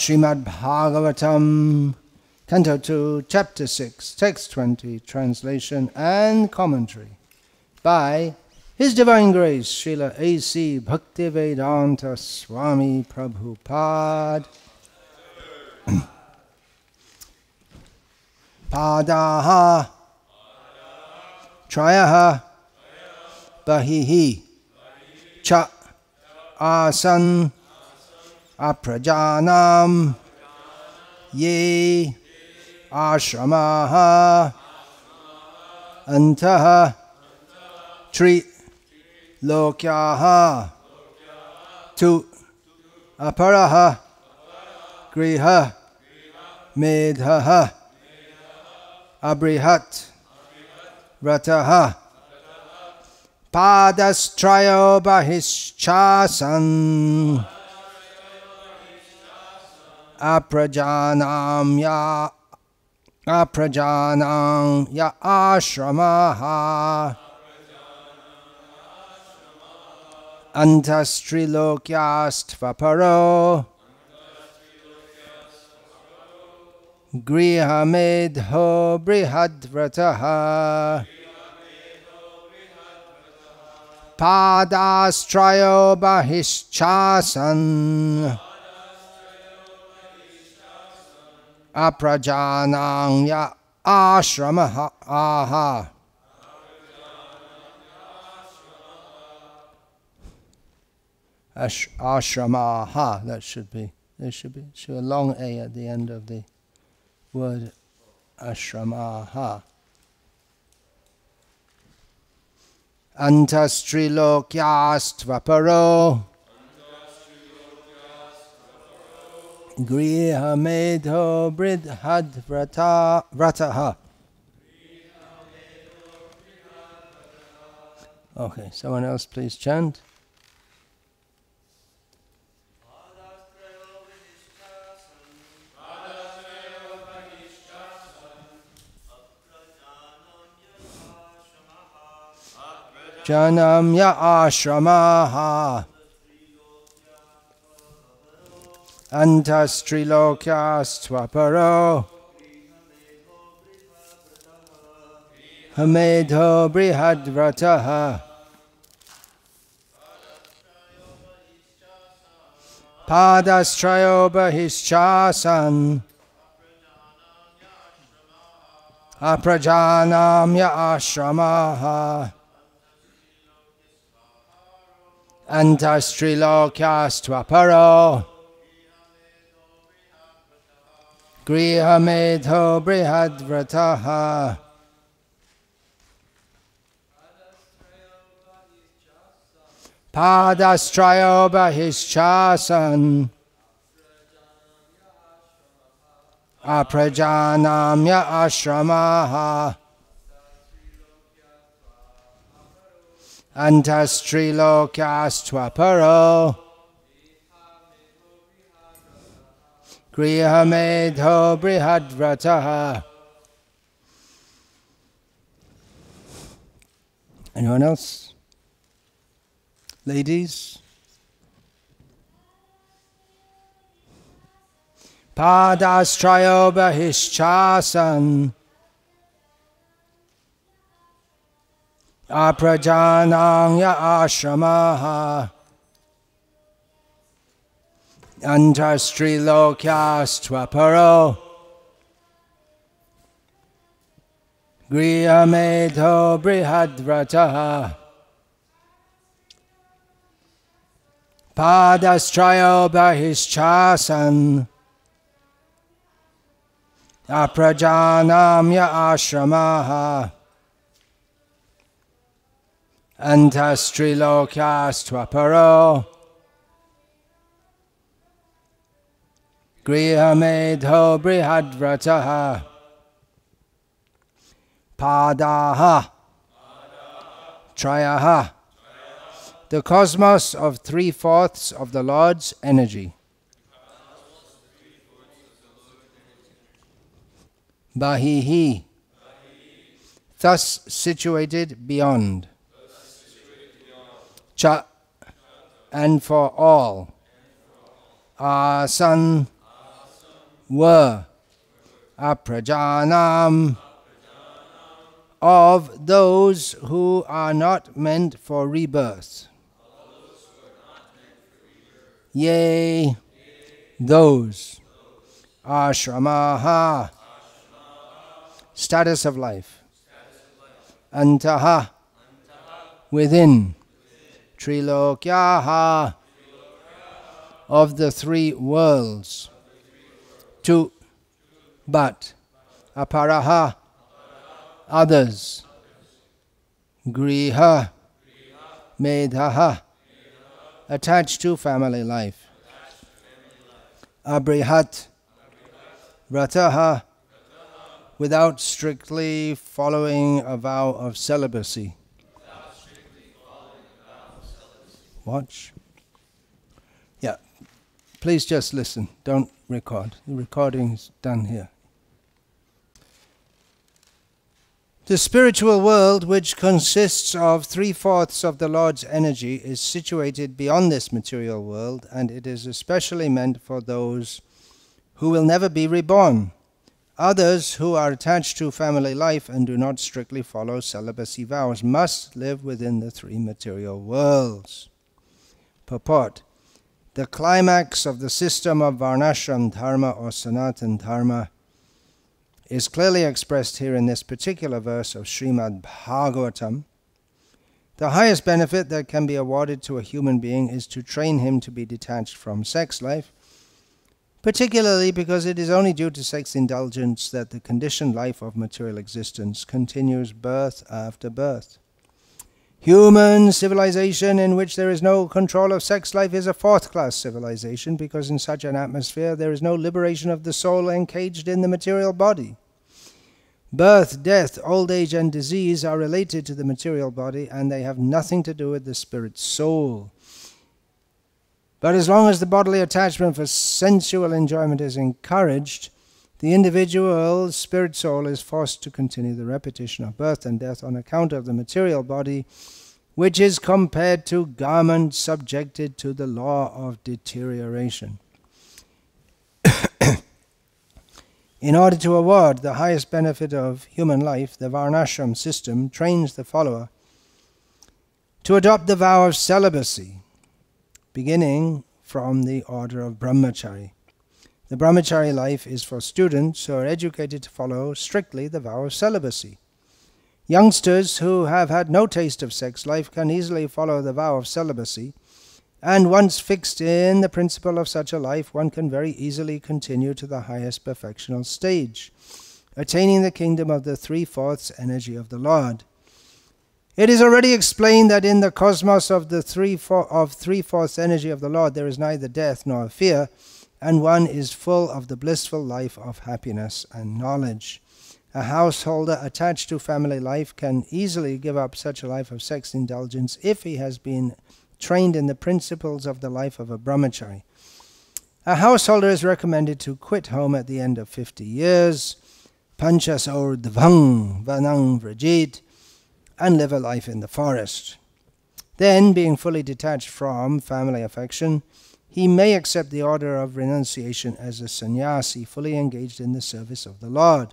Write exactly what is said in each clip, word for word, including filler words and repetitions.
Srimad Bhagavatam, Canto two, Chapter six, Text twenty, Translation and Commentary by His Divine Grace, Srila A C Bhaktivedanta Swami Prabhupada. Padaha, Trayaha, Bahihi, Cha, Asan, Aprajanam, Ye, Ashramaha, Antaha, Tri, Lokyaha, Tu, Aparaha, Griha, Medhaha, Abrihat, Rataha, Padastrayo Bahischasan, Aprajanam Ya, Aprajanam Ya Ashramaha, Antastrilokyastvaparo, Grihamedho Brihadrataha, Padastrayo Bahischasan, Aprajanam Ya Ashramaha, Aha. Ash, ashramaha, that should be, there should be should a long A at the end of the word ashramaha. Antastrilokyastvaparo, Grihamedho Bridhadrata Vrataha. Okay, someone else please chant. Janam ya ashramaha, antastrilokyastvaparo, hamedho brihadrataha, padastrayo bahischasan, aprajanam ya ashramaha, antastrilokyastvaparo, Grihamedho Brihadrataha, Padastrayo Bahischasan, Aprajanam Ya Ashramaha, Antastrilokyastvaparo, Grihamedho Brihadrataha. Anyone else? Ladies? Padastrayo Bahischasan, Aprajanam ya ashramaha, antastrilokyastvaparo, Grihamedho Brihadrataha, Padastrayo Bahischasan, Aprajanam ya ashramaha, antastrilokyastvaparo, Grihamedho Brihadrataha, Padaha, Trayaha, the cosmos of three-fourths of the Lord's energy. Bahihi, thus situated beyond. Cha, and for all. Asan, were aprajanam, of those who are not meant for rebirth. Yea, those ashramaha, status of life, antaha, within, trilokyaha, of the three worlds, two, but, aparaha, others, griha, medhaha, attached to family life, abrihat, vrataha, without strictly following a vow of celibacy. Watch. Yeah. Please just listen. Don't record. The recording is done here. The spiritual world, which consists of three-fourths of the Lord's energy, is situated beyond this material world, and it is especially meant for those who will never be reborn. Others who are attached to family life and do not strictly follow celibacy vows must live within the three material worlds. Purport. The climax of the system of Varnashram Dharma or Sanatana Dharma is clearly expressed here in this particular verse of Srimad Bhagavatam. The highest benefit that can be awarded to a human being is to train him to be detached from sex life, particularly because it is only due to sex indulgence that the conditioned life of material existence continues birth after birth. Human civilization in which there is no control of sex life is a fourth-class civilization, because in such an atmosphere there is no liberation of the soul encaged in the material body. Birth, death, old age and disease are related to the material body, and they have nothing to do with the spirit's soul. But as long as the bodily attachment for sensual enjoyment is encouraged, the individual spirit soul is forced to continue the repetition of birth and death on account of the material body, which is compared to garments subjected to the law of deterioration. In order to award the highest benefit of human life, the Varnashram system trains the follower to adopt the vow of celibacy, beginning from the order of brahmachari. The brahmachari life is for students who are educated to follow strictly the vow of celibacy. Youngsters who have had no taste of sex life can easily follow the vow of celibacy, and once fixed in the principle of such a life, one can very easily continue to the highest perfectional stage, attaining the kingdom of the three-fourths energy of the Lord. It is already explained that in the cosmos of the three-fourths energy of the Lord there is neither death nor fear, and one is full of the blissful life of happiness and knowledge. A householder attached to family life can easily give up such a life of sex indulgence if he has been trained in the principles of the life of a brahmachari. A householder is recommended to quit home at the end of fifty years, panchasordvang vanang vrajit, and live a life in the forest. Then, being fully detached from family affection, he may accept the order of renunciation as a sannyasi, fully engaged in the service of the Lord.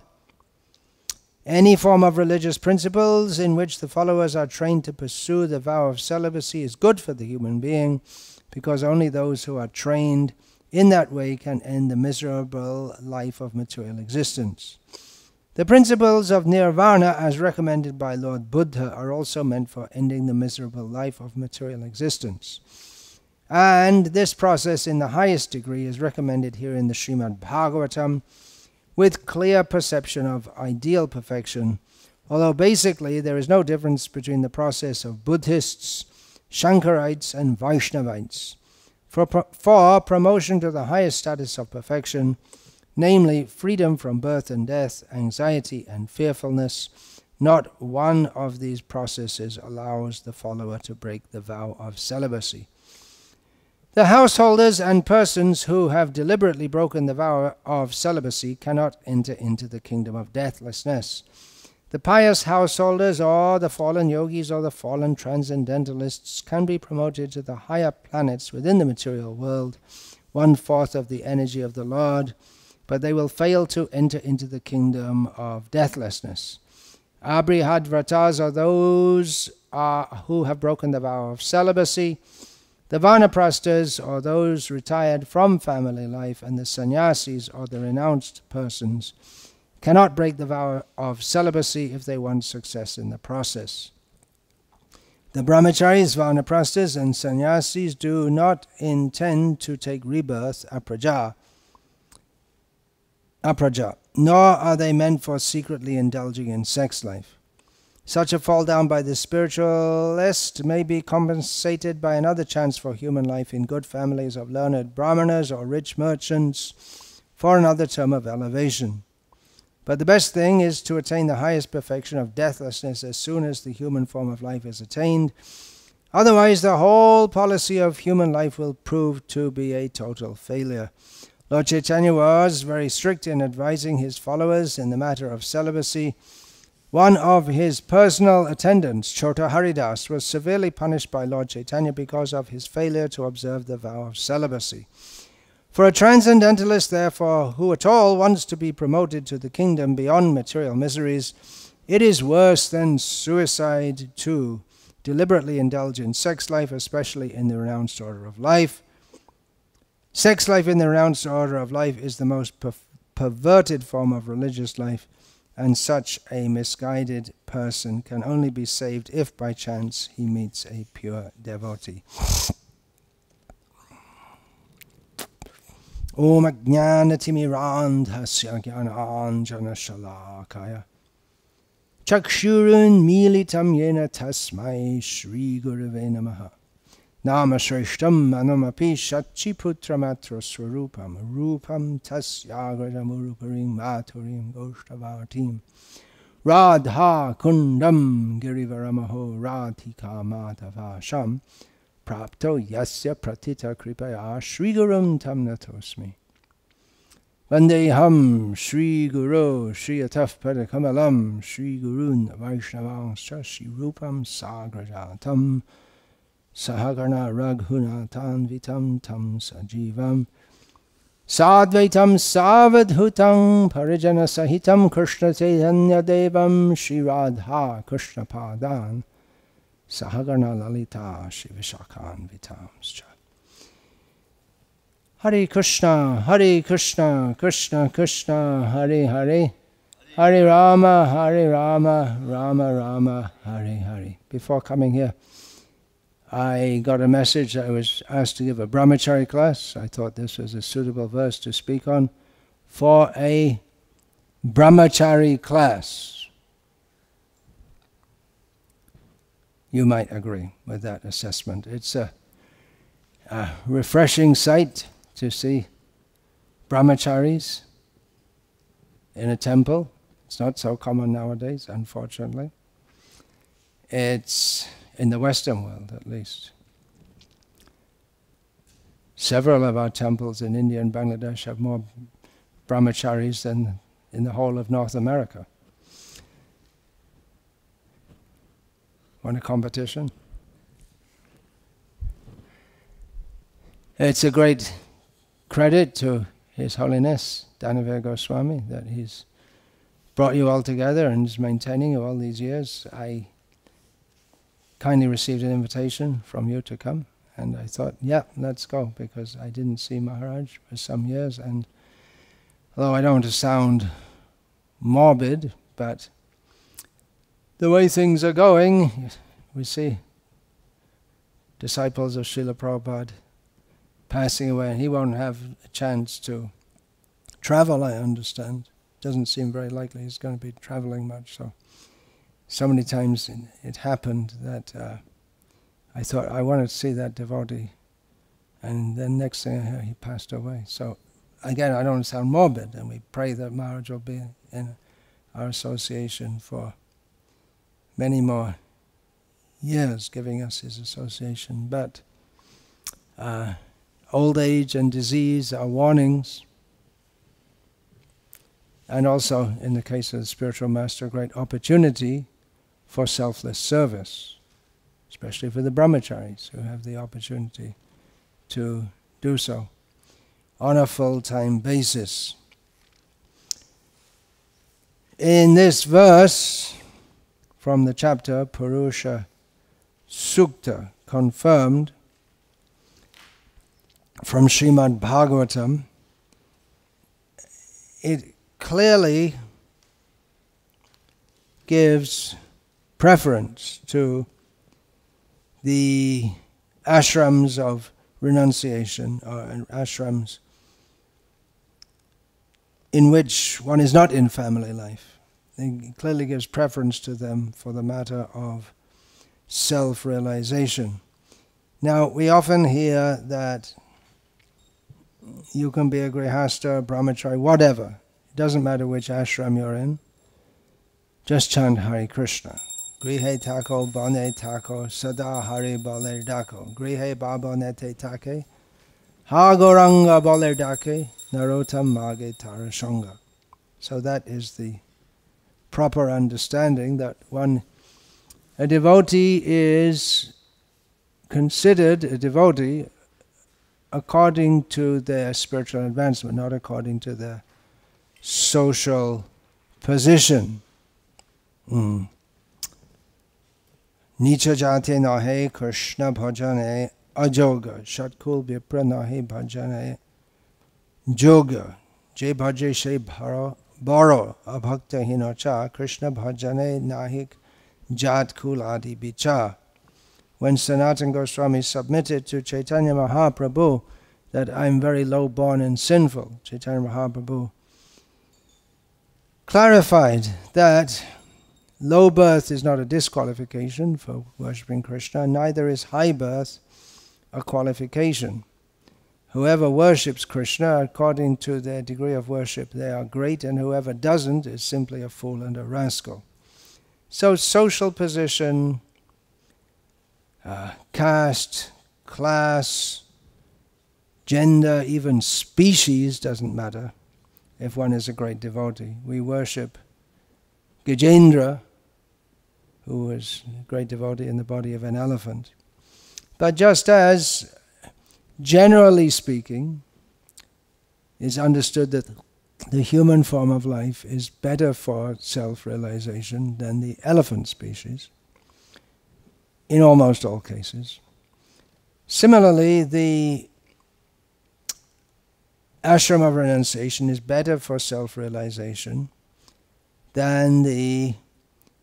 Any form of religious principles in which the followers are trained to pursue the vow of celibacy is good for the human being, because only those who are trained in that way can end the miserable life of material existence. The principles of nirvana, as recommended by Lord Buddha, are also meant for ending the miserable life of material existence. And this process in the highest degree is recommended here in the Srimad Bhagavatam, with clear perception of ideal perfection, although basically there is no difference between the process of Buddhists, Shankarites and Vaishnavites. For, pro for promotion to the highest status of perfection, namely freedom from birth and death, anxiety and fearfulness, not one of these processes allows the follower to break the vow of celibacy. The householders and persons who have deliberately broken the vow of celibacy cannot enter into the kingdom of deathlessness. The pious householders or the fallen yogis or the fallen transcendentalists can be promoted to the higher planets within the material world, one-fourth of the energy of the Lord, but they will fail to enter into the kingdom of deathlessness. Abrihadvratas are those uh, who have broken the vow of celibacy. The Vanaprasthas are those retired from family life, and the Sannyasis are the renounced persons. Cannot break the vow of celibacy if they want success in the process. The Brahmacharis, Vanaprasthas, and Sannyasis do not intend to take rebirth, apraja, apraja, nor are they meant for secretly indulging in sex life. Such a fall down by the spiritualist may be compensated by another chance for human life in good families of learned brahmanas or rich merchants for another term of elevation. But the best thing is to attain the highest perfection of deathlessness as soon as the human form of life is attained. Otherwise, the whole policy of human life will prove to be a total failure. Lord Chaitanya was very strict in advising his followers in the matter of celibacy. One of his personal attendants, Chota Haridas, was severely punished by Lord Chaitanya because of his failure to observe the vow of celibacy. For a transcendentalist, therefore, who at all wants to be promoted to the kingdom beyond material miseries, it is worse than suicide to deliberately indulge in sex life, especially in the renounced order of life. Sex life in the renounced order of life is the most per perverted form of religious life, and such a misguided person can only be saved if by chance he meets a pure devotee. Om Ajnanatimrandhasya Jnanaanjana Shalakaya Chakshurun Militam Yena Tasmai Shri Gurave Namaha Nama Shreshtam Manamapi Shachiputramatro Swarupam Rupam Tasyagadamuruparim Maturim Goshtavartim Radha Kundam Girivaramaho Radhika Madhavasham Prapto Yasya Pratita Kripaya Shri Gurum Tam Natosmi Vandeham Shri Guru Shri Ataf Padakamalam Shri Gurun Vaishnavansha Shri Rupam Sagrajatam Sahagarna Raghunatan Vitam Tam Sajivam Sadvaitam Savadhutam Parijana Sahitam Krishna Chaitanya Devam Shri Radha Krishna Padan Sahagarna Lalita Shivishakhan Vitamscha. Hare Krishna, Hare Krishna, Krishna Krishna, Hare Hare, Hare Rama, Hare Rama, Rama Rama, Hare Hare. Before coming here, I got a message. I was asked to give a brahmachari class. I thought this was a suitable verse to speak on for a brahmachari class. You might agree with that assessment. It's a, a refreshing sight to see brahmacharis in a temple. It's not so common nowadays, unfortunately. It's in the Western world, at least. Several of our temples in India and Bangladesh have more brahmacharis than in the whole of North America. Want a competition? It's a great credit to His Holiness Danavir Goswami that he's brought you all together and is maintaining you all these years. I kindly received an invitation from you to come, and I thought, yeah, let's go, because I didn't see Maharaj for some years, and although I don't want to sound morbid, but the way things are going, we see disciples of Srila Prabhupada passing away, and he won't have a chance to travel, I understand. Doesn't seem very likely he's going to be traveling much. So, so many times it happened that uh, I thought, I wanted to see that devotee, and then next thing I heard, he passed away. So, again, I don't want to sound morbid, and we pray that Maharaj will be in our association for many more years, giving us his association. But uh, old age and disease are warnings. And also, in the case of the spiritual master, a great opportunity for selfless service, especially for the brahmacharis who have the opportunity to do so on a full-time basis. in this verse from the chapter Purusha Sukta, confirmed from Srimad Bhagavatam, it clearly gives preference to the ashrams of renunciation, or ashrams in which one is not in family life. It clearly gives preference to them for the matter of self-realization. Now, we often hear that you can be a grihasta, brahmachari, whatever. It doesn't matter which ashram you're in. Just chant Hare Krishna. Grihe tako bane tako sada hari bale dako. Grihe baba nete take hagoranga bale dake narotam mage tarashanga. So that is the proper understanding, that one, a devotee is considered a devotee according to their spiritual advancement, not according to their social position. Mm. Nicha jate nahe Krishna bhajane ajoga, shatkul vipra nahe bhajane joga, je bhaje she bharo, baro abhakta hinocha, Krishna bhajane nahik jat kul adi bicha. When Sanatana Goswami submitted to Chaitanya Mahaprabhu that I'm very low born and sinful, Chaitanya Mahaprabhu clarified that low birth is not a disqualification for worshipping Krishna, neither is high birth a qualification. Whoever worships Krishna according to their degree of worship, they are great, and whoever doesn't is simply a fool and a rascal. So social position, Uh, caste, class, gender, even species doesn't matter if one is a great devotee. We worship Gajendra, who was a great devotee in the body of an elephant. But just as, generally speaking, it's understood that the human form of life is better for self-realization than the elephant species, in almost all cases. Similarly, the ashram of renunciation is better for self-realization than the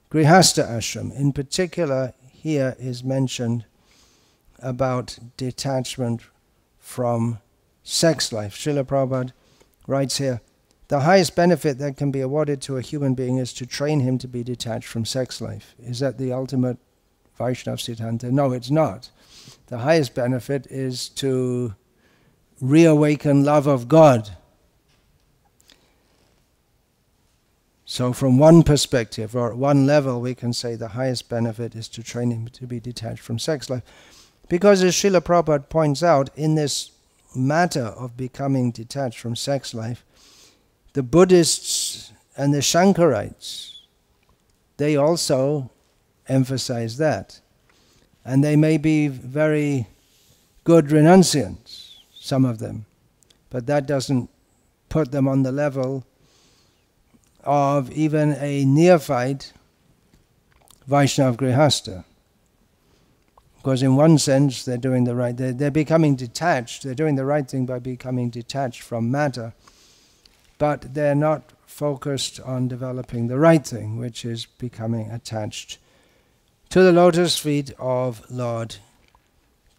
grihasta ashram. In particular, here is mentioned about detachment from sex life. Srila Prabhupada writes here, the highest benefit that can be awarded to a human being is to train him to be detached from sex life. Is that the ultimate Vaishnava Siddhanta? No, it's not. The highest benefit is to reawaken love of God. So from one perspective, or at one level, we can say the highest benefit is to train him to be detached from sex life. Because as Srila Prabhupada points out, in this matter of becoming detached from sex life, the Buddhists and the Shankarites, they also emphasize that. And they may be very good renunciants, some of them, but that doesn't put them on the level of even a neophyte Vaishnava Grihasta. Because in one sense, they're doing the right, they're, they're becoming detached, they're doing the right thing by becoming detached from matter, but they're not focused on developing the right thing, which is becoming attached to the lotus feet of Lord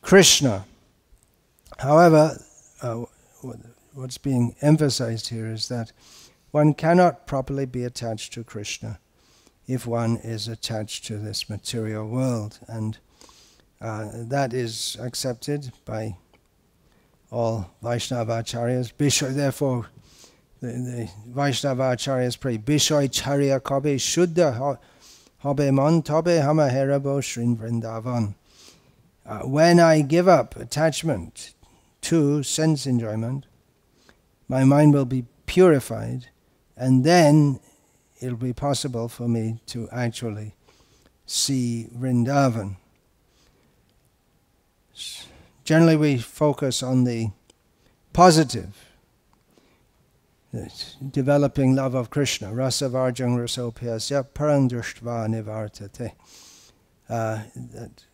Krishna. However, uh, what's being emphasized here is that one cannot properly be attached to Krishna if one is attached to this material world. And uh, that is accepted by all Vaishnava Acharyas. Bishoy, therefore, the, the Vaishnava Acharyas pray, Bishoy Charya Kabe Shuddha Habemon Tobe Hama Herabo Shrin Vrindavan. When I give up attachment to sense enjoyment, my mind will be purified, and then it'll be possible for me to actually see Vrindavan. Generally, we focus on the positive. developing love of Krishna, rasa varjang rasopyasya parandrushtva nivartate. Uh, that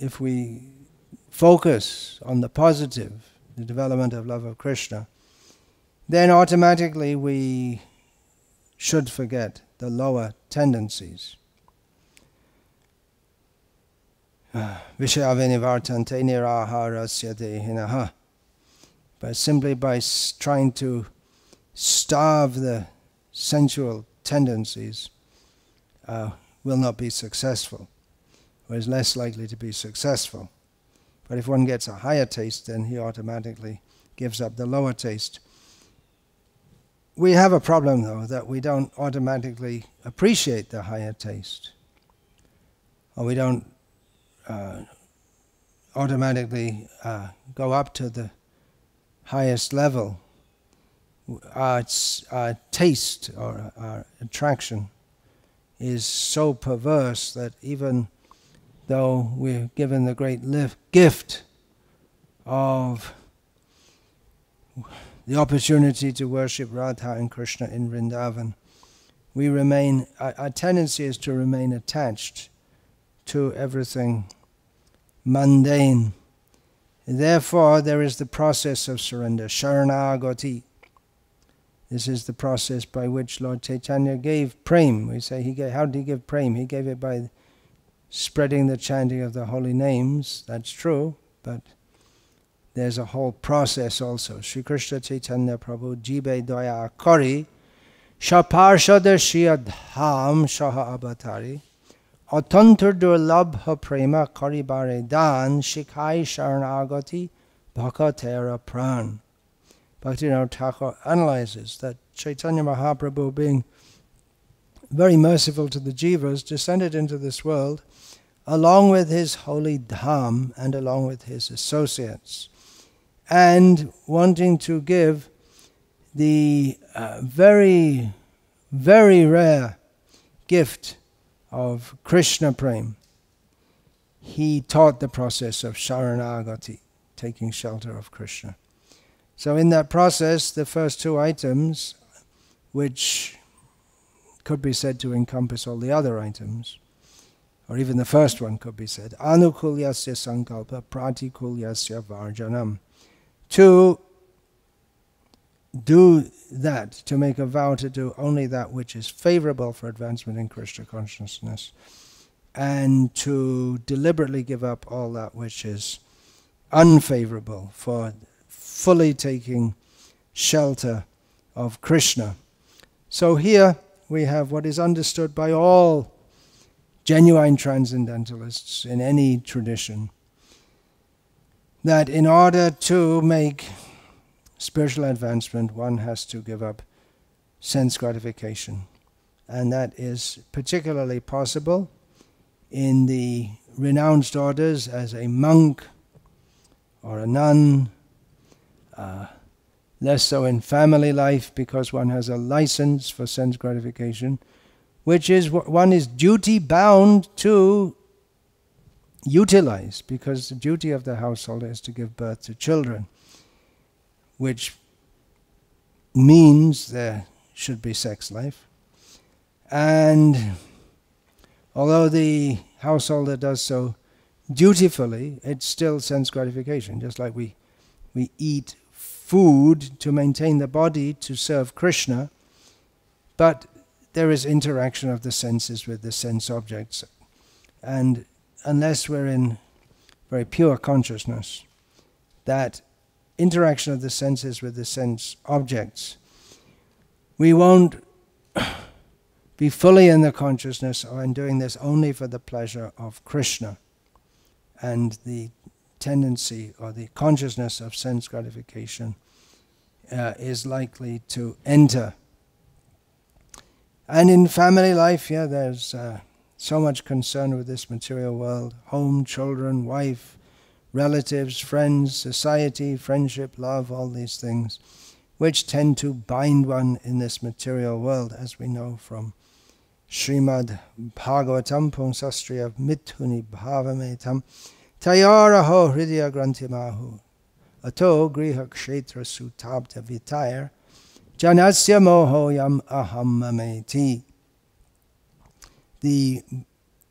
if we focus on the positive, the development of love of Krishna, then automatically we should forget the lower tendencies. Vishayavinivartante niraharasya dehinaha. But simply by trying to starve the sensual tendencies, uh, will not be successful, or is less likely to be successful. But if one gets a higher taste, then he automatically gives up the lower taste. We have a problem, though, that we don't automatically appreciate the higher taste, or we don't uh, automatically uh, go up to the highest level. Our, our taste or our attraction is so perverse that even though we're given the great gift of the opportunity to worship Radha and Krishna in Vrindavan, we remain, our, our tendency is to remain attached to everything mundane. Therefore, there is the process of surrender, sharanagati. This is the process by which Lord Chaitanya gave prema. We say, he gave, how did he give prema? He gave it by spreading the chanting of the holy names. That's true, but there's a whole process also. Sri Krishna Chaitanya Prabhu jibe doya kori shaparshada shiyadham shaha abatari atantur durlabha prema kari bare dan shikai sharanagati bhakatera pran. Bhaktivinoda Thakur analyzes that Chaitanya Mahaprabhu, being very merciful to the jivas, descended into this world along with his holy dham and along with his associates, and wanting to give the uh, very, very rare gift of Krishna prema, he taught the process of sharanagati, taking shelter of Krishna. So in that process, the first two items, which could be said to encompass all the other items, or even the first one could be said, anukulyasya sankalpa pratikulyasya varjanam. To do that, to make a vow to do only that which is favorable for advancement in Krishna consciousness, and to deliberately give up all that which is unfavorable for fully taking shelter of Krishna. So here we have what is understood by all genuine transcendentalists in any tradition, that in order to make spiritual advancement, one has to give up sense gratification. And that is particularly possible in the renounced orders as a monk or a nun, Uh, less so in family life, because one has a license for sense gratification, which is what one is duty-bound to utilize, because the duty of the household is to give birth to children, which means there should be sex life. And although the householder does so dutifully, it's still sense gratification, just like we we eat food to maintain the body, to serve Krishna, but there is interaction of the senses with the sense objects. And unless we're in very pure consciousness, that interaction of the senses with the sense objects, we won't be fully in the consciousness, or in doing this only for the pleasure of Krishna. And the tendency or the consciousness of sense gratification uh, is likely to enter. And in family life, yeah, there's uh, so much concern with this material world: home, children, wife, relatives, friends, society, friendship, love, all these things, which tend to bind one in this material world, as we know from Srimad Bhagavatam, Pungsastriya Mithuni Bhavametam. Tayaraho hridya grantimahu ato griha kshetra sutabda vitayar Janasya mohoyam aham mameti. The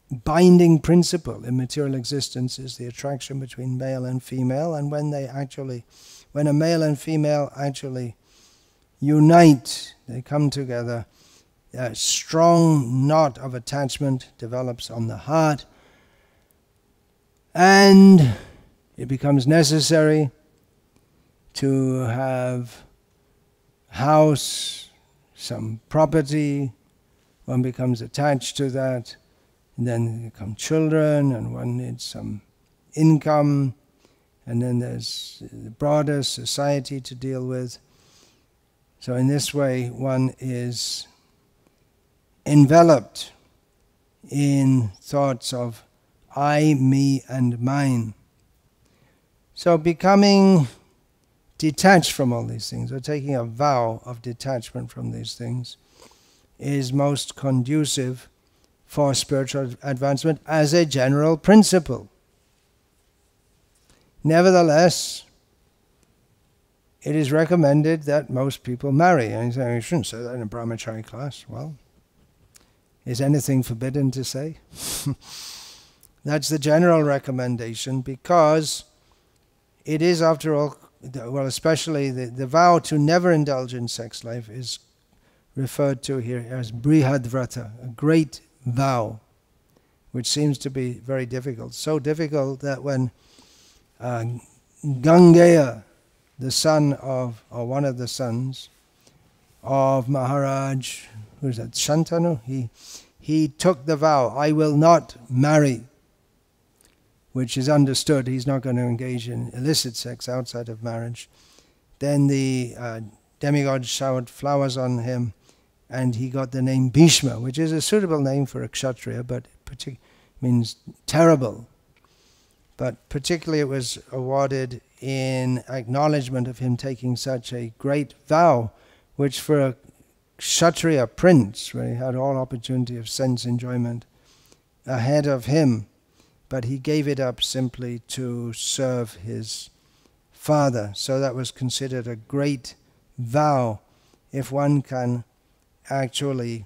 binding principle in material existence is the attraction between male and female, and when they actually, when a male and female actually unite, they come together, a strong knot of attachment develops on the heart, and it becomes necessary to have house, some property. One becomes attached to that, and then become children, and one needs some income, and then there's the broader society to deal with. So in this way, one is enveloped in thoughts of I, me, and mine. So becoming detached from all these things, or taking a vow of detachment from these things, is most conducive for spiritual advancement as a general principle. Nevertheless, it is recommended that most people marry. And you say, you shouldn't say that in a brahmachari class. Well, is anything forbidden to say? That's the general recommendation, because it is, after all, well, especially the, the vow to never indulge in sex life is referred to here as brihadvrata, a great vow, which seems to be very difficult. So difficult that when uh, Gangeya, the son of, or one of the sons of Maharaj, who's that, Shantanu? He, he took the vow, I will not marry, which is understood, he's not going to engage in illicit sex outside of marriage. Then the uh, demigod showered flowers on him, and he got the name Bhishma, which is a suitable name for a kshatriya, but it means terrible. But particularly it was awarded in acknowledgement of him taking such a great vow, which for a kshatriya prince, where he had all opportunity of sense enjoyment ahead of him, but he gave it up simply to serve his father. So that was considered a great vow, if one can actually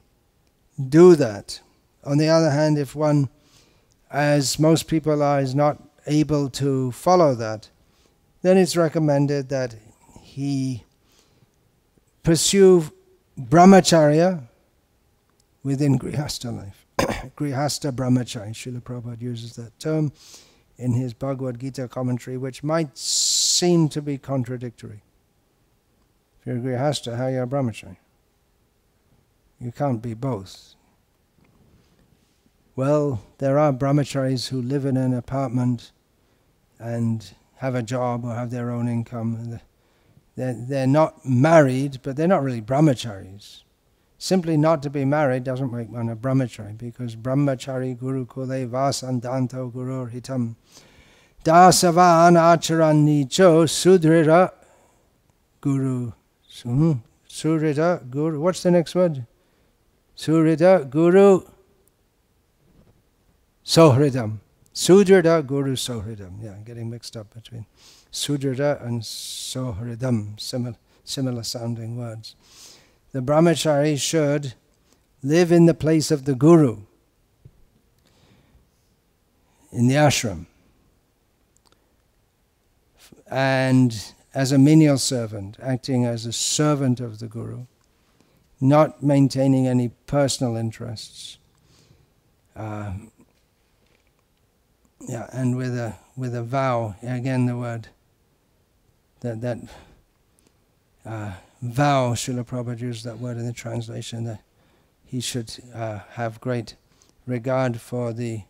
do that. On the other hand, if one, as most people are, is not able to follow that, then it's recommended that he pursue brahmacharya within grihastha life. Grihastha brahmacharya, Srila Prabhupada uses that term in his Bhagavad Gita commentary, which might seem to be contradictory. If you're a grihastha, how are you a brahmacharya? You can't be both. Well, there are brahmacharis who live in an apartment and have a job or have their own income. They're, they're not married, but they're not really brahmacharis. Simply not to be married doesn't make one a brahmachari, because brahmachari guru kule vasandanto guru hitam dasavan acharan nicho sudrira guru surida guru. What's the next word? Surida guru sohridam. Sudrida guru sohridam. Yeah, getting mixed up between sudrida and sohridam, similar, similar sounding words. The brahmachari should live in the place of the guru, in the ashram, and as a menial servant, acting as a servant of the guru, not maintaining any personal interests, um, yeah, and with a with a vow. Again, the word that that. Uh, vow, Srila Prabhupada used that word in the translation, that he should uh, have great regard for the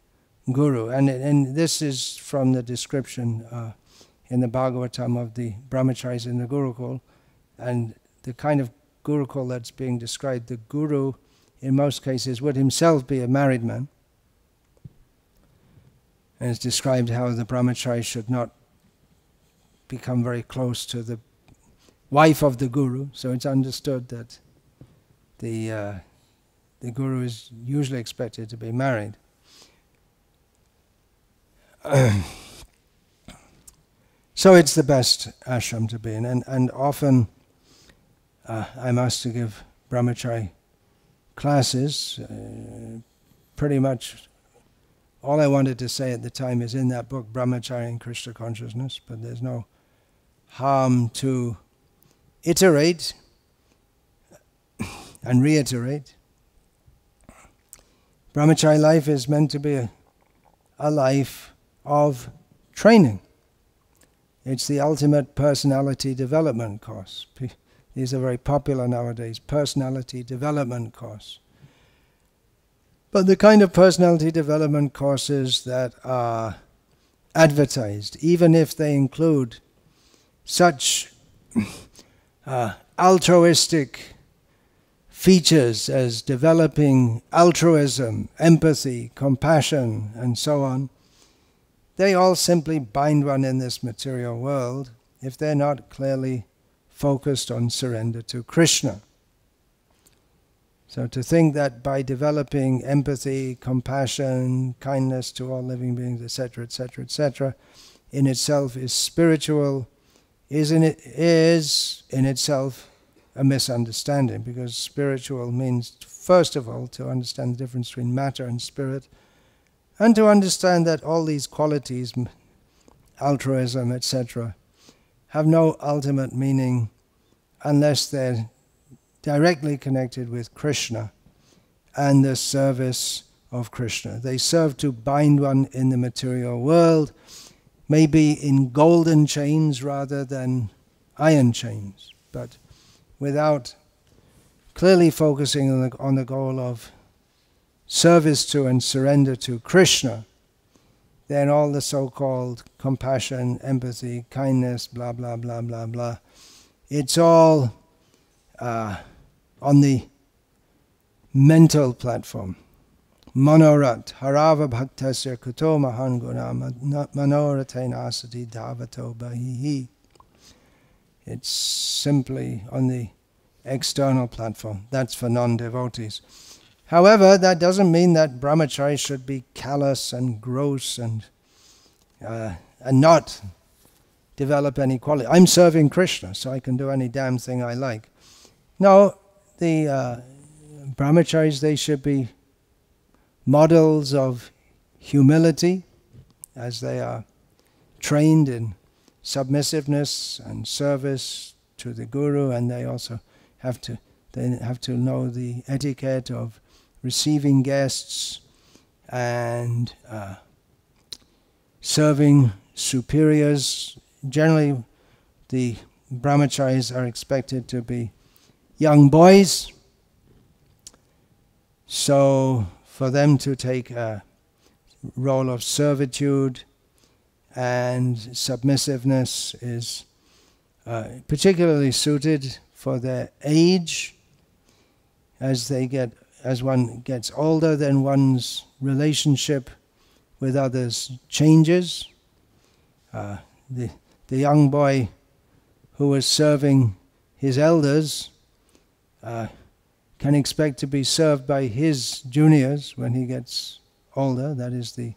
guru. And, and this is from the description uh, in the Bhagavatam of the brahmacharis in the Gurukul, and the kind of Gurukul that's being described. The guru, in most cases, would himself be a married man. And it's described how the brahmachari should not become very close to the wife of the guru, so it's understood that the uh, the guru is usually expected to be married. So it's the best ashram to be in, and and often uh, I'm asked to give brahmachari classes. Uh, pretty much all I wanted to say at the time is in that book, Brahmacharya and Krishna Consciousness, but there's no harm to iterate and reiterate. Brahmacharya life is meant to be a, a life of training. It's the ultimate personality development course. P These are very popular nowadays, personality development course. But the kind of personality development courses that are advertised, even if they include such uh, altruistic features as developing altruism, empathy, compassion, and so on, they all simply bind one in this material world if they're not clearly focused on surrender to Krishna. So to think that by developing empathy, compassion, kindness to all living beings, et cetera, et cetera, et cetera, in itself is spiritual, is in, it, is in itself a misunderstanding, because spiritual means, first of all, to understand the difference between matter and spirit, and to understand that all these qualities, altruism, et cetera, have no ultimate meaning unless they're directly connected with Krishna and the service of Krishna. They serve to bind one in the material world, maybe in golden chains rather than iron chains, but without clearly focusing on the, on the goal of service to and surrender to Krishna, then all the so-called compassion, empathy, kindness, blah, blah, blah, blah, blah, it's all uh, on the mental platform. Manorat, harava bhaktasya kuto mahan guna manoratena asati dhavato bahihi. It's simply on the external platform. That's for non-devotees. However, that doesn't mean that brahmacharya should be callous and gross and, uh, and not develop any quality. I'm serving Krishna, so I can do any damn thing I like. No, the uh, brahmacharis, they should be models of humility, as they are trained in submissiveness and service to the guru, and they also have to, they have to know the etiquette of receiving guests and uh, serving superiors. Generally, the brahmacharis are expected to be young boys, so for them to take a role of servitude and submissiveness is uh, particularly suited for their age. As they get, as one gets older, then one's relationship with others changes. Uh, the, the young boy who was serving his elders uh, can expect to be served by his juniors when he gets older. That is the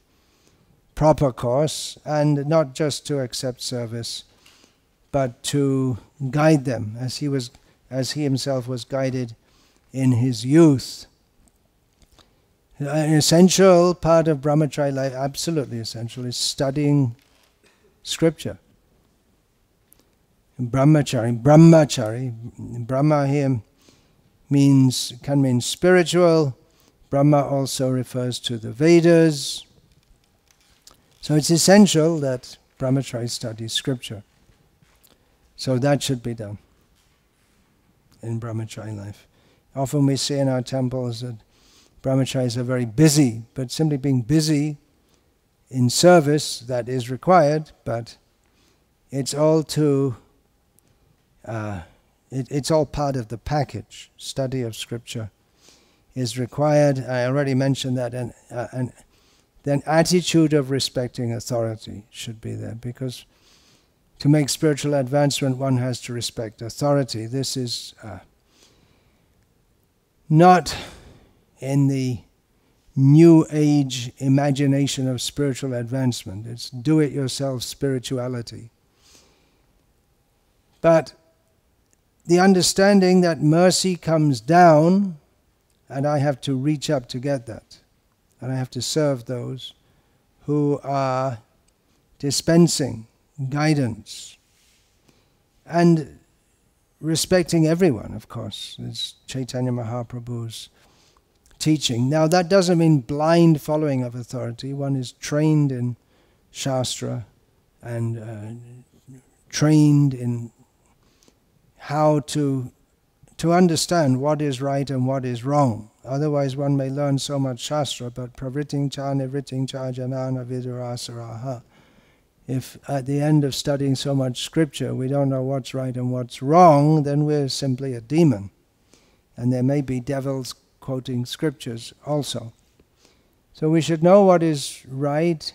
proper course, and not just to accept service, but to guide them, as he was, as he himself was guided in his youth. An essential part of brahmacharya life, absolutely essential, is studying scripture. Brahmachari, brahmachari, brahma here means, can mean spiritual. Brahma also refers to the Vedas. So it's essential that brahmachari studies scripture. So that should be done in brahmachari life. Often we see in our temples that brahmacharis are very busy, but simply being busy in service, that is required, but it's all to, uh, it, it's all part of the package. Study of scripture is required. I already mentioned that, and, uh, and then attitude of respecting authority should be there, because to make spiritual advancement, one has to respect authority. This is uh, not in the new age imagination of spiritual advancement. It's do-it-yourself spirituality. But the understanding that mercy comes down and I have to reach up to get that. And I have to serve those who are dispensing guidance. And respecting everyone, of course, is Chaitanya Mahaprabhu's teaching. Now, that doesn't mean blind following of authority. One is trained in Shastra and uh, trained in how to, to understand what is right and what is wrong. Otherwise, one may learn so much Shastra, but pravritting cha nivritting cha janana vidurasaraha. If at the end of studying so much scripture we don't know what's right and what's wrong, then we're simply a demon. And there may be devils quoting scriptures also. So we should know what is right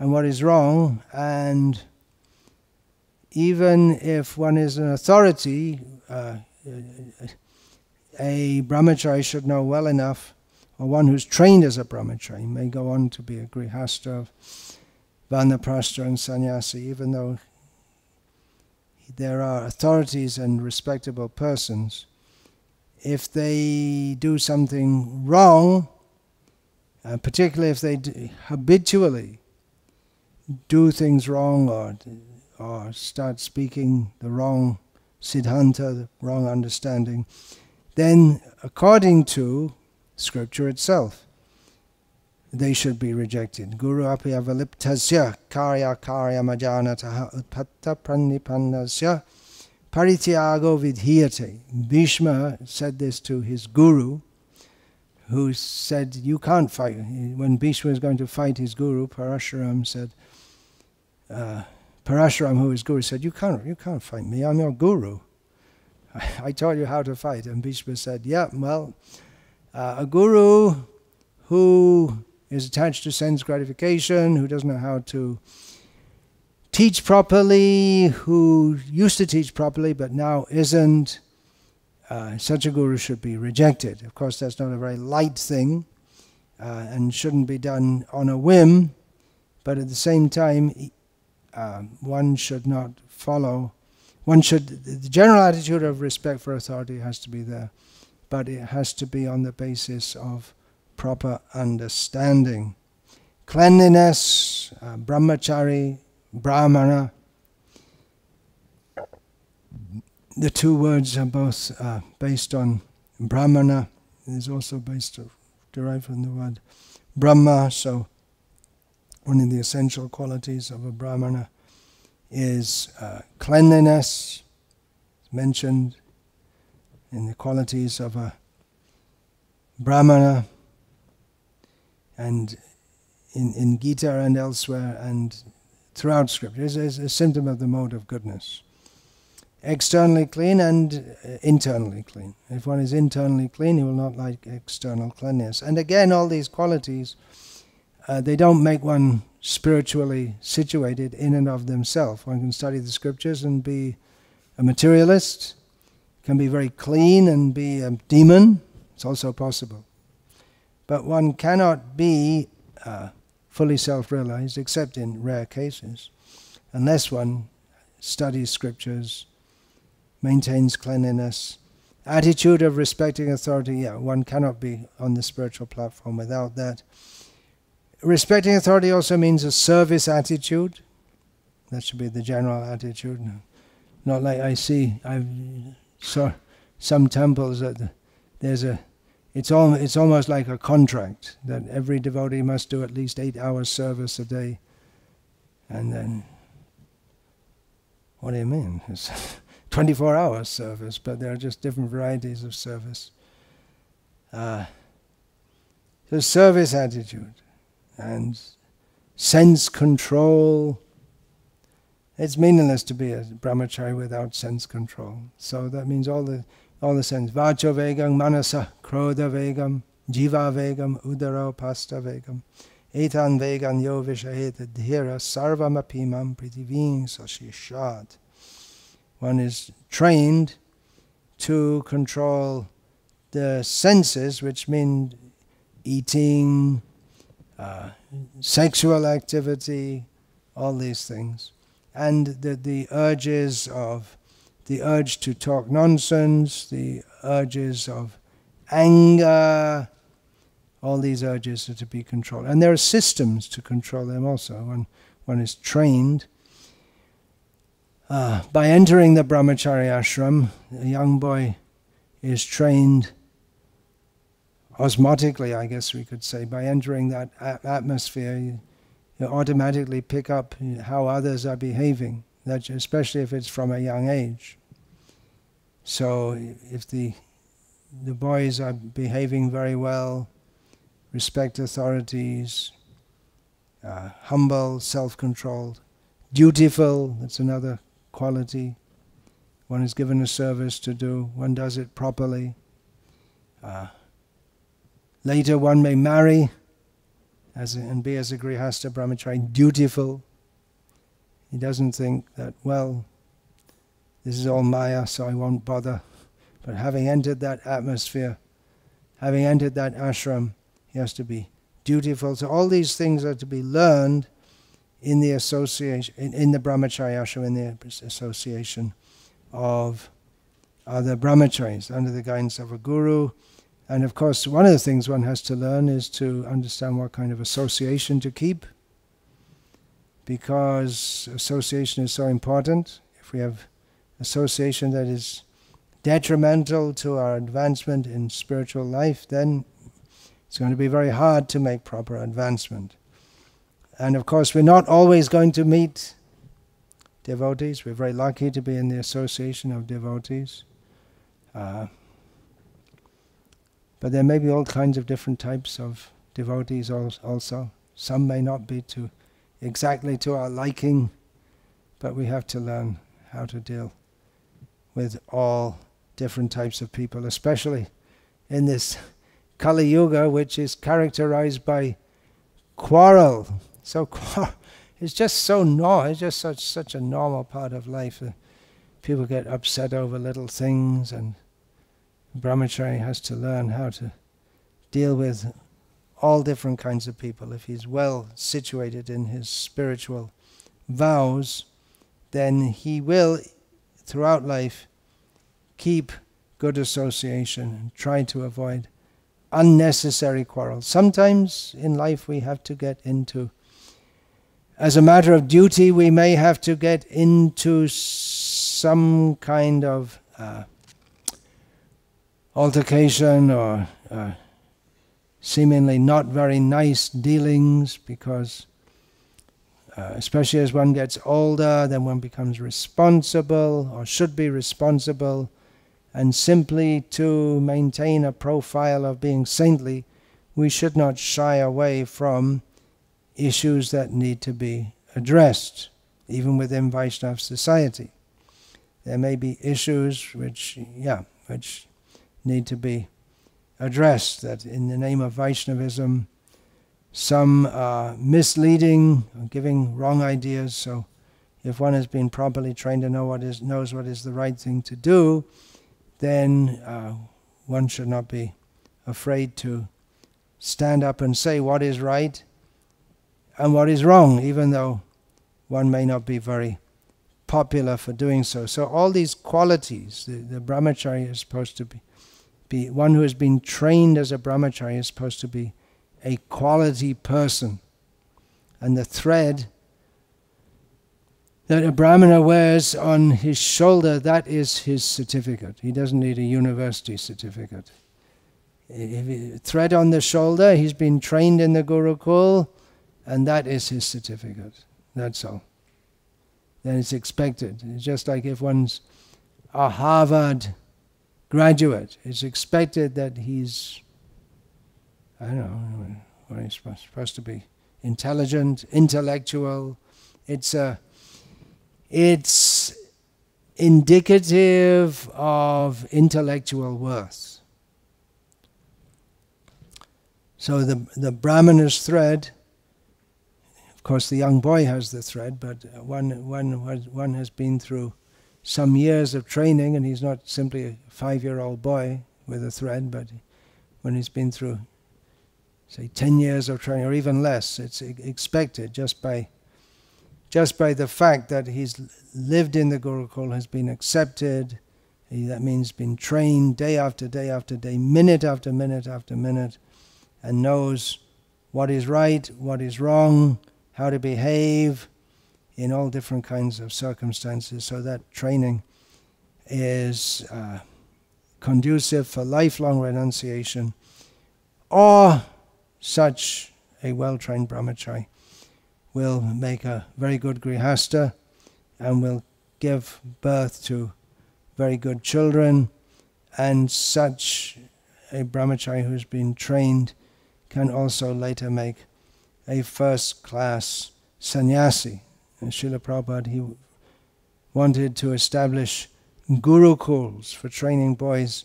and what is wrong, and even if one is an authority, uh, a brahmachari should know well enough, or one who's trained as a brahmachari may go on to be a grihastha, Vanaprastha and Sannyasi, even though there are authorities and respectable persons. If they do something wrong, uh, particularly if they do, habitually do things wrong or, or start speaking the wrong siddhanta, the wrong understanding, then according to scripture itself, they should be rejected. Guru api avaliptasya karya karya majanataha utpatta pranipannasya parityago vidhiyate. Bhishma said this to his guru, who said, you can't fight. When Bhishma was going to fight his guru, Parashuram said, uh, Parashuram, who is guru, said, you can't, you can't fight me, I'm your guru. I, I taught you how to fight. And Bhishma said, yeah, well, uh, a guru who is attached to sense gratification, who doesn't know how to teach properly, who used to teach properly but now isn't, uh, such a guru should be rejected. Of course, that's not a very light thing uh, and shouldn't be done on a whim, but at the same time, uh, one should not follow, one should, the general attitude of respect for authority has to be there, but it has to be on the basis of proper understanding. Cleanliness, uh, brahmachari, brahmana. The two words are both uh, based on brahmana. It is also based on, derived from the word brahma, so one of the essential qualities of a brahmana is uh, cleanliness. It's mentioned in the qualities of a brahmana. And in, in Gita and elsewhere and throughout scripture, is a symptom of the mode of goodness. Externally clean and internally clean. If one is internally clean, he will not like external cleanliness. And again, all these qualities, uh, they don't make one spiritually situated in and of themselves. One can study the scriptures and be a materialist, can be very clean and be a demon. It's also possible. But one cannot be uh, fully self-realized, except in rare cases, unless one studies scriptures, maintains cleanliness, attitude of respecting authority. Yeah, one cannot be on the spiritual platform without that. Respecting authority also means a service attitude. That should be the general attitude. Not like I see, I saw some temples that the, there's a, It's, all, it's almost like a contract that every devotee must do at least eight hours service a day. And then, what do you mean? It's twenty-four hour service, but there are just different varieties of service. Uh, so service attitude and sense control. It's meaningless to be a brahmachari without sense control. So that means all the All the sense, vacho vegam, manasa, krodha vegam, jiva vegam, udaro pasta vegam, etan vegam, yo vishaheta, dhira, sarvam apimam, prithivim, sashishat. One is trained to control the senses, which mean eating, uh, sexual activity, all these things, and the, the urges of the urge to talk nonsense, the urges of anger, all these urges are to be controlled. And there are systems to control them also. One, one is trained. Uh, by entering the brahmacharya ashram, a young boy is trained osmotically, I guess we could say. By entering that atmosphere, you, you automatically pick up how others are behaving, that especially if it's from a young age. So if the, the boys are behaving very well, respect authorities, uh, humble, self-controlled, dutiful, that's another quality. One is given a service to do, one does it properly. Uh, later one may marry as a, and be as a grihasta brahmachari, dutiful. He doesn't think that, well, this is all maya, so I won't bother. But having entered that atmosphere, having entered that ashram, he has to be dutiful. So all these things are to be learned in the association, in, in the brahmacharya ashram, in the association of other brahmacharis, under the guidance of a guru. And of course, one of the things one has to learn is to understand what kind of association to keep, because association is so important. If we have association that is detrimental to our advancement in spiritual life, then it's going to be very hard to make proper advancement. And of course, we're not always going to meet devotees. We're very lucky to be in the association of devotees. Uh, but there may be all kinds of different types of devotees also. Some may not be to exactly to our liking, but we have to learn how to deal with all different types of people, especially in this Kali Yuga, which is characterized by quarrel. So quarrel, it's just so normal. It's just such such a normal part of life. Uh, people get upset over little things, and brahmachari has to learn how to deal with all different kinds of people. If he's well situated in his spiritual vows, then he will, throughout life, keep good association and try to avoid unnecessary quarrels. Sometimes in life we have to get into, as a matter of duty, we may have to get into some kind of uh, altercation or uh, seemingly not very nice dealings, because uh, especially as one gets older, then one becomes responsible, or should be responsible. And simply to maintain a profile of being saintly, we should not shy away from issues that need to be addressed, even within Vaishnava society. There may be issues which, yeah, which need to be addressed, that in the name of Vaishnavism, some are misleading, or giving wrong ideas. So if one has been properly trained to know what is, knows what is the right thing to do, then uh, one should not be afraid to stand up and say what is right and what is wrong, even though one may not be very popular for doing so. So all these qualities, the, the brahmachari is supposed to be, be, one who has been trained as a brahmachari is supposed to be a quality person. And the thread that a brahmana wears on his shoulder, that is his certificate. He doesn't need a university certificate. If he, thread on the shoulder, he's been trained in the Gurukul, and that is his certificate. That's all. Then it's expected. It's just like if one's a Harvard graduate, it's expected that he's, I don't know, what he's supposed to be, intelligent, intellectual. It's a It's indicative of intellectual worth. So the, the brahmana's thread, of course the young boy has the thread, but one, one, one has been through some years of training, and he's not simply a five-year-old boy with a thread, but when he's been through, say, ten years of training, or even less, it's expected just by just by the fact that he's lived in the Gurukul, has been accepted, he, that means been trained day after day after day, minute after minute after minute, and knows what is right, what is wrong, how to behave in all different kinds of circumstances. So that training is uh, conducive for lifelong renunciation, or such a well-trained brahmachari will make a very good grihasta and will give birth to very good children, and such a brahmachari who's been trained can also later make a first-class sannyasi. And Srila Prabhupada, he wanted to establish gurukuls for training boys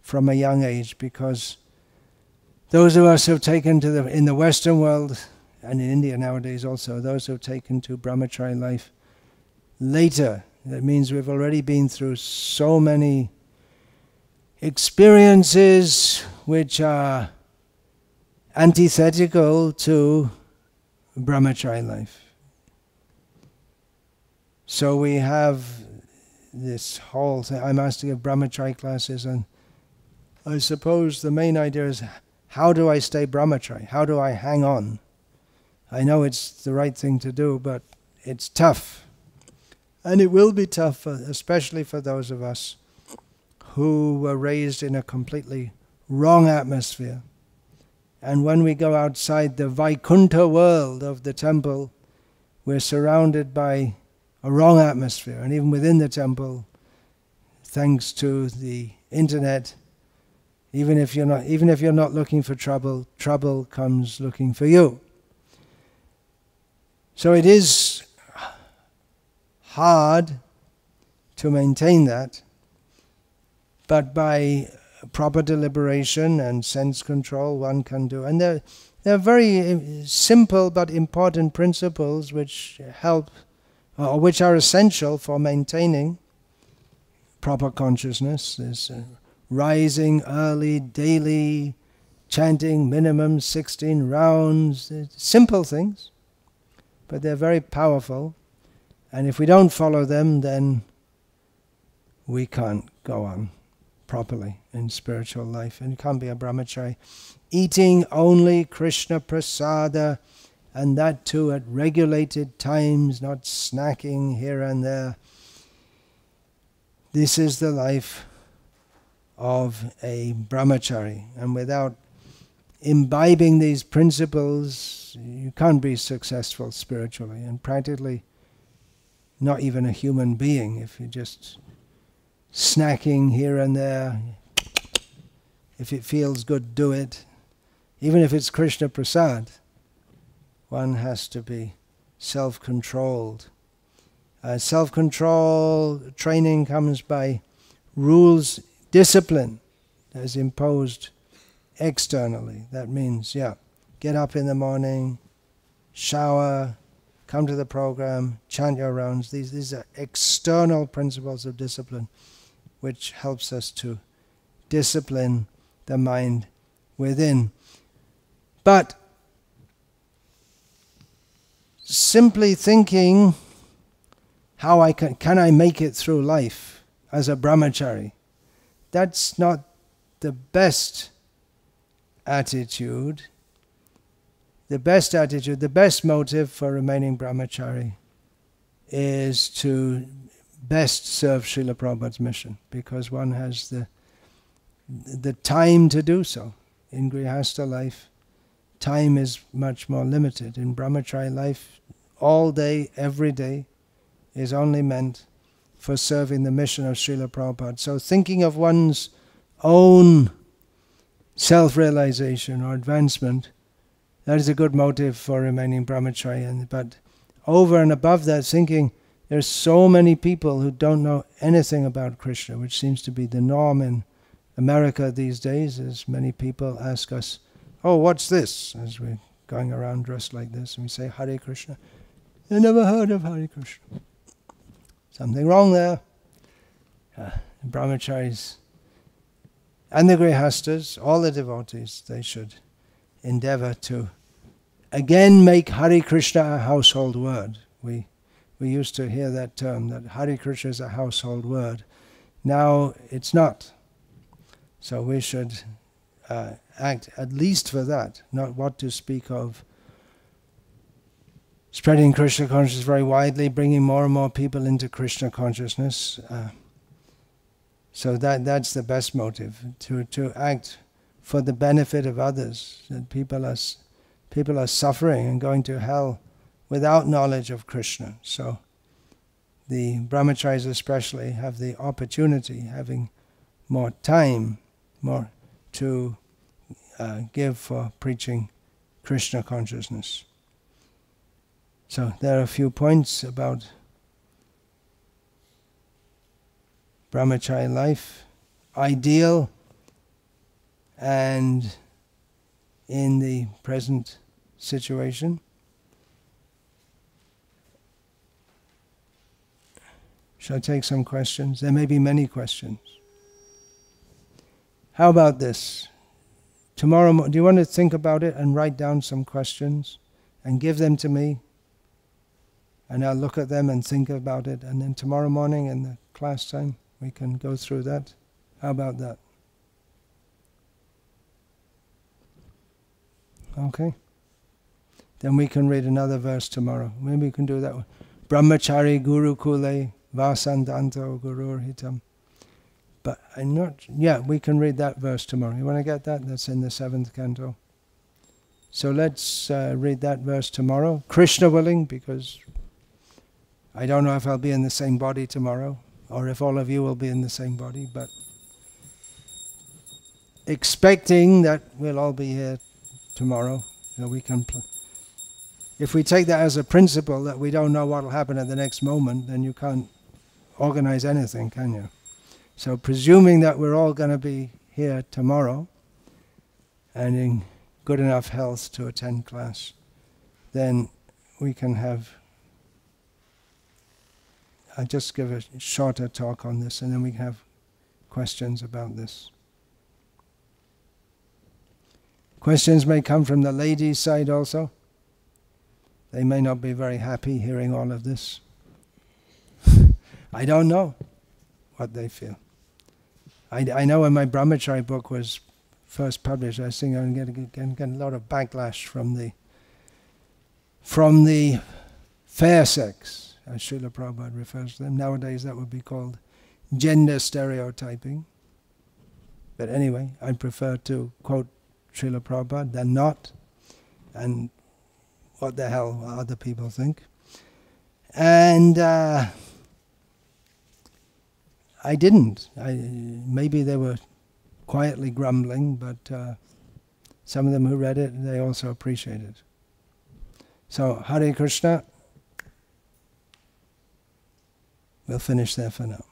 from a young age, because those of us who have taken to the, in the Western world, and in India nowadays also, those who have taken to brahmachari life later, that means we've already been through so many experiences which are antithetical to brahmachari life. So we have this whole thing. I'm asked to give brahmachari classes, and I suppose the main idea is, how do I stay brahmachari? How do I hang on? I know it's the right thing to do, but it's tough. And it will be tough, for, especially for those of us who were raised in a completely wrong atmosphere. And when we go outside the Vaikuntha world of the temple, we're surrounded by a wrong atmosphere. And even within the temple, thanks to the internet, even if you're not, even if you're not looking for trouble, trouble comes looking for you. So it is hard to maintain that, but by proper deliberation and sense control one can do. And they're, they're very simple but important principles which help, or which are essential for maintaining proper consciousness. There's uh, rising early, daily, chanting minimum sixteen rounds, simple things, but they're very powerful. And if we don't follow them, then we can't go on properly in spiritual life, and you can't be a brahmachari. Eating only Krishna prasada, and that too at regulated times, not snacking here and there. This is the life of a brahmachari, and without imbibing these principles, you can't be successful spiritually, and practically not even a human being if you just snacking here and there. If it feels good, do it. Even if it's Krishna Prasad, one has to be self-controlled. Uh, self-control training comes by rules, discipline as imposed externally. That means, yeah, get up in the morning, shower, come to the program, chant your rounds. These, these are external principles of discipline, which helps us to discipline the mind within. But simply thinking, how I can, can I make it through life as a brahmachari? That's not the best attitude. The best attitude, the best motive for remaining brahmachari is to best serve Srila Prabhupada's mission, because one has the the time to do so. In grihastha life, time is much more limited. In brahmachari life, all day, every day is only meant for serving the mission of Srila Prabhupada. So thinking of one's own self-realization or advancement, that is a good motive for remaining brahmachari. And, but over and above that thinking, there's so many people who don't know anything about Krishna, which seems to be the norm in America these days, as many people ask us, oh, what's this? As we're going around dressed like this, and we say, Hare Krishna. They never heard of Hare Krishna. Something wrong there. Uh, brahmacharis and the grihastas, all the devotees, they should endeavor to again make Hare Krishna a household word. We we used to hear that term, that Hare Krishna is a household word. Now it's not. So we should uh, act at least for that, not what to speak of. Spreading Krishna consciousness very widely, bringing more and more people into Krishna consciousness. Uh, so that, that's the best motive, to, to act for the benefit of others. That people are, people are suffering and going to hell without knowledge of Krishna. So the brahmacharis especially have the opportunity, having more time, more to uh, give for preaching Krishna consciousness. So there are a few points about brahmachari life, ideal, and in the present situation. Shall I take some questions? There may be many questions. How about this? Tomorrow, do you want to think about it and write down some questions and give them to me? And I'll look at them and think about it, and then tomorrow morning in the class time we can go through that. How about that? Okay. Then we can read another verse tomorrow. Maybe we can do that one. Brahmachari Guru Kule Vasandanto Guru Hitam. But I'm not, yeah, we can read that verse tomorrow. You want to get that? That's in the seventh canto. So let's uh, read that verse tomorrow. Krishna willing, because I don't know if I'll be in the same body tomorrow, or if all of you will be in the same body, but expecting that we'll all be here tomorrow, so we can. Pl if we take that as a principle that we don't know what will happen at the next moment, then you can't organize anything, can you? So presuming that we're all going to be here tomorrow, and in good enough health to attend class, then we can have. I'll just give a shorter talk on this, and then we have questions about this. Questions may come from the ladies' side also. They may not be very happy hearing all of this. I don't know what they feel. I, I know when my brahmachari book was first published, I was thinking I'm going to get a lot of backlash from the, from the fair sex, as Srila Prabhupada refers to them. Nowadays that would be called gender stereotyping. But anyway, I prefer to quote Srila Prabhupada than not, and what the hell other people think. And uh, I didn't. I, maybe they were quietly grumbling, but uh, some of them who read it, they also appreciated. So, Hare Krishna. We'll finish there for now.